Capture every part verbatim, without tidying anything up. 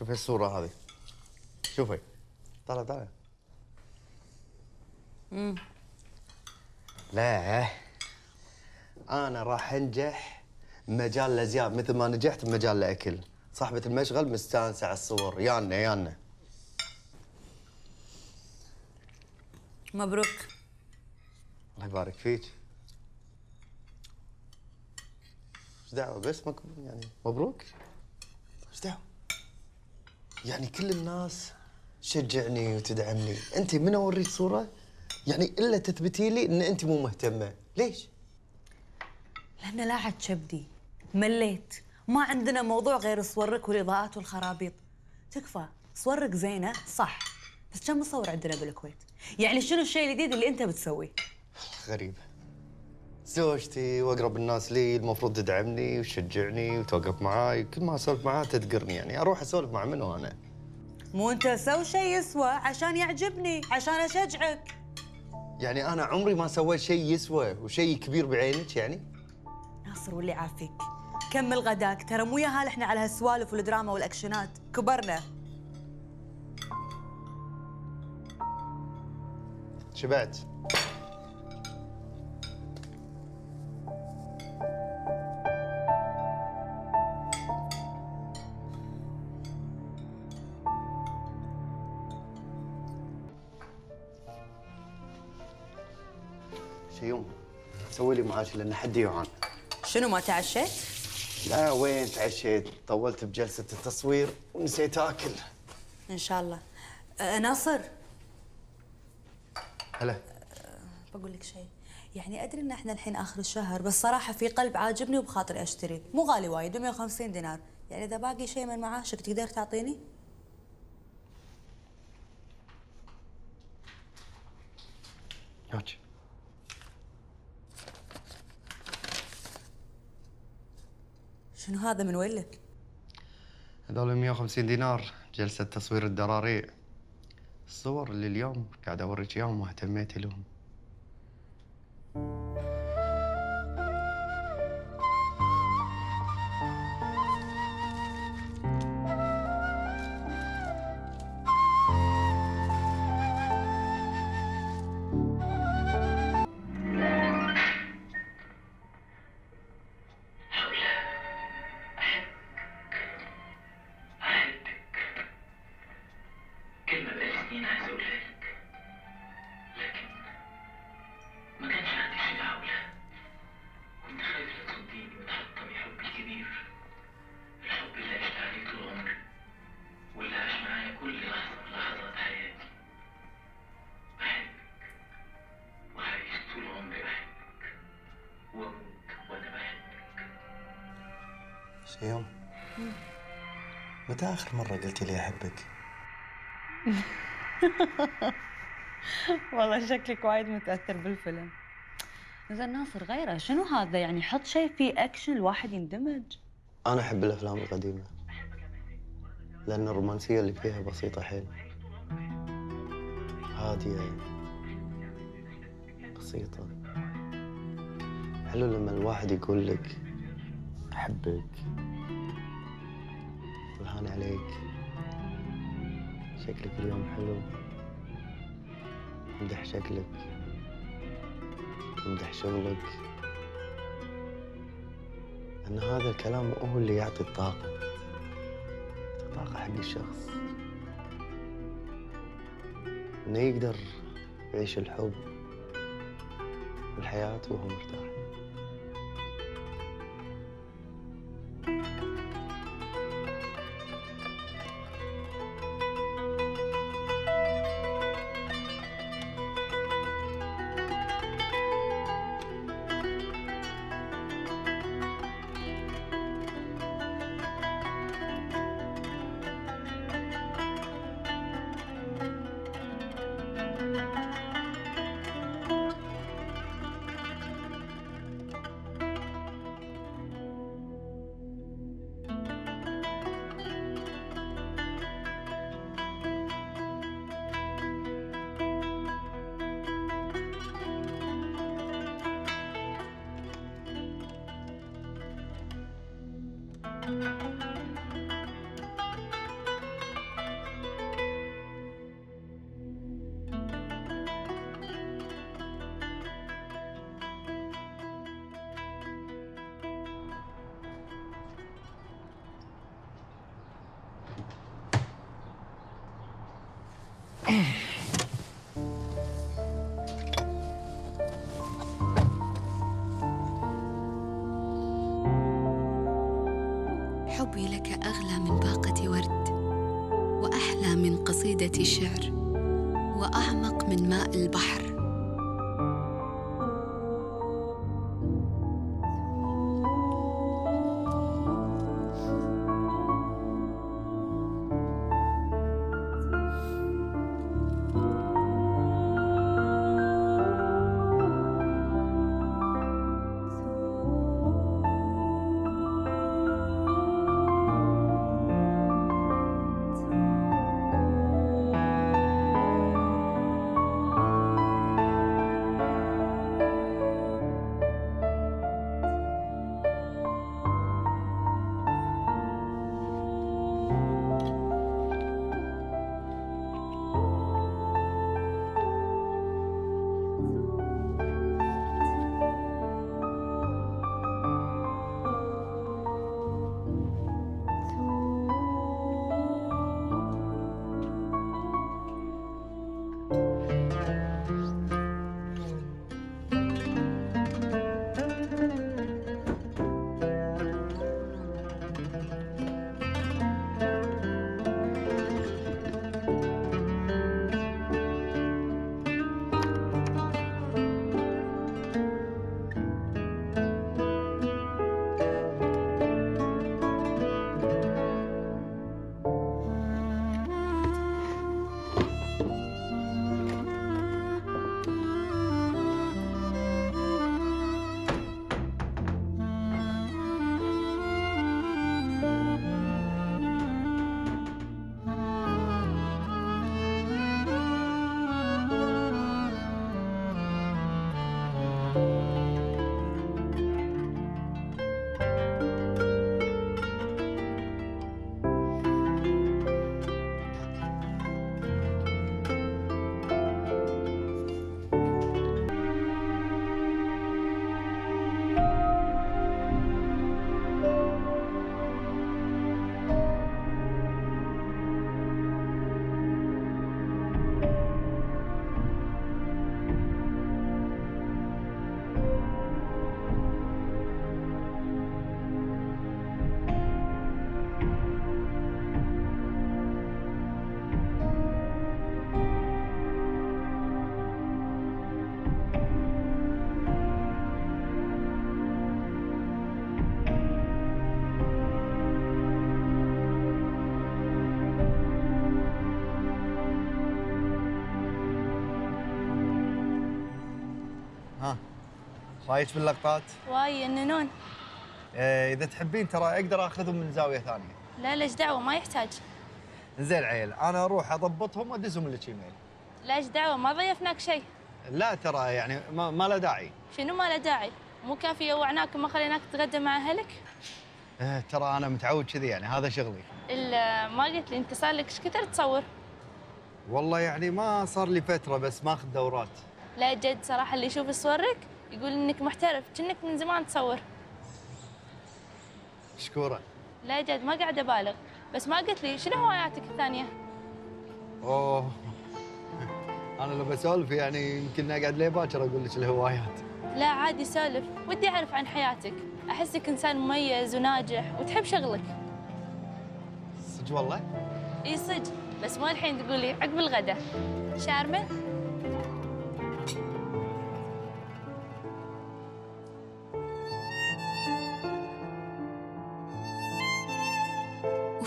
شوف هالصورة هذه، شوفي طالع طالع. امم لا انا راح انجح بمجال الازياء مثل ما نجحت بمجال الاكل. صاحبة المشغل مستانسة على الصور، يانا يانا. مبروك. الله يبارك فيك. ايش دعوة بس مقبول يعني مبروك؟ ايش دعوة؟ يعني كل الناس تشجعني وتدعمني، انت من اوريك صورة يعني الا تثبتي لي ان انت مو مهتمة، ليش؟ لأن لاعت كبدي، مليت، ما عندنا موضوع غير صورك والإضاءات والخرابيط. تكفى، صورك زينة صح، بس كم مصور عندنا بالكويت؟ يعني شنو الشيء الجديد اللي أنت بتسويه؟ غريبة. زوجتي وأقرب الناس لي المفروض تدعمني وتشجعني وتوقف معاي، كل ما أسولف معاها تذكرني، يعني أروح أسولف مع منو أنا؟ مو أنت سوي شيء يسوى عشان يعجبني، عشان أشجعك. يعني أنا عمري ما سويت شيء يسوى وشيء كبير بعينك يعني؟ ناصر واللي عافيك كمل غداك، ترى مو ياهال احنا على هالسوالف والدراما والاكشنات، كبرنا. شبعت. شيوم سوي لي معاشي لان حدي يعان. شنو ما تعشيت؟ لا وين تعشيت؟ طولت بجلسة التصوير ونسيت آكل. إن شاء الله. أه ناصر. هلا. أه بقول لك شيء، يعني أدري إن إحنا الحين آخر الشهر، بس صراحة في قلب عاجبني وبخاطري أشتري، مو غالي وايد، مئة وخمسين دينار، يعني إذا باقي شيء من معاشك تقدر تعطيني؟ هاتش. شنو هذا من وين لك؟ هذول مئة وخمسين دينار جلسة تصوير الدراري، الصور اللي اليوم قاعد اوريك اياهم واهتميت لهم. شيوم، متى آخر مرة قلتي لي أحبك؟ والله شكلك وايد متأثر بالفيلم. زين ناصر غيره، شنو هذا يعني؟ حط شيء فيه أكشن الواحد يندمج. أنا أحب الأفلام القديمة، لأن الرومانسية اللي فيها بسيطة حيل، هادية بسيطة. حلو لما الواحد يقول لك أحبك، برهان عليك، شكلك اليوم حلو، امدح شكلك، امدح شغلك، أن هذا الكلام هو اللي يعطي الطاقة، الطاقة حق الشخص، إنه يقدر يعيش الحب والحياة وهو مرتاح. حبي لك أغلى من باقة ورد، وأحلى من قصيدة شعر، وأعمق من ماء البحر. رايك باللقطات؟ واي يننون. آه اذا تحبين ترى اقدر اخذهم من زاويه ثانيه. لا ليش دعوه، ما يحتاج. زين عيل، انا اروح اضبطهم وادزهم لك ايميل. ليش دعوه، ما ضيفناك شيء. لا ترى يعني ما, ما له داعي. شنو ما له داعي؟ مو كافي يوعناك وما خليناك تتغدى مع اهلك؟ آه ترى انا متعود كذي، يعني هذا شغلي. ما قلت لي انت صار لك ايش كثر تصور؟ والله يعني ما صار لي فتره، بس ماخذ دورات. لا جد صراحه، اللي يشوف صورك يقول انك محترف، كأنك من زمان تصور. مشكورة. لا جد ما قاعد ابالغ، بس ما قلت لي شنو هواياتك الثانية؟ اوه انا لو بسولف يعني يمكن اقعد لي باكر اقول لك الهوايات. لا عادي سولف، ودي اعرف عن حياتك، احسك انسان مميز وناجح وتحب شغلك. صدق والله؟ اي صدق، بس مو الحين تقول لي، عقب الغداء. شارمة؟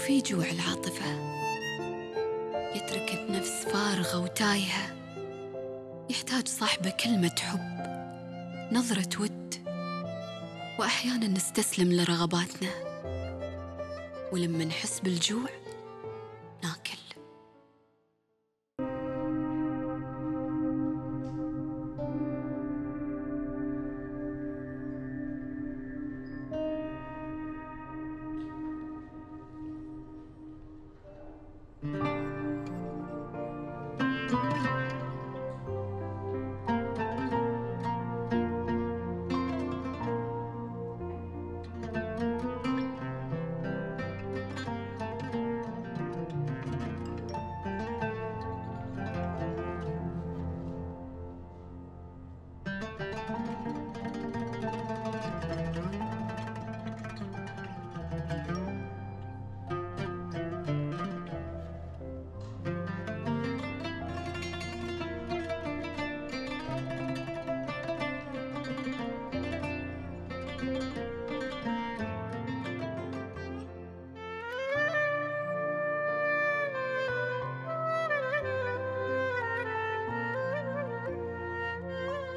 في جوع العاطفة يترك النفس فارغة وتايهة، يحتاج صاحبه كلمة حب، نظرة ود، وأحياناً نستسلم لرغباتنا، ولما نحس بالجوع ناكل.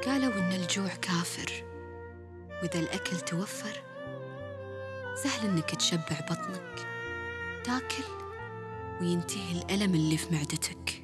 قالوا إن الجوع كافر، وإذا الأكل توفر سهل إنك تشبع بطنك، تاكل وينتهي الألم اللي في معدتك.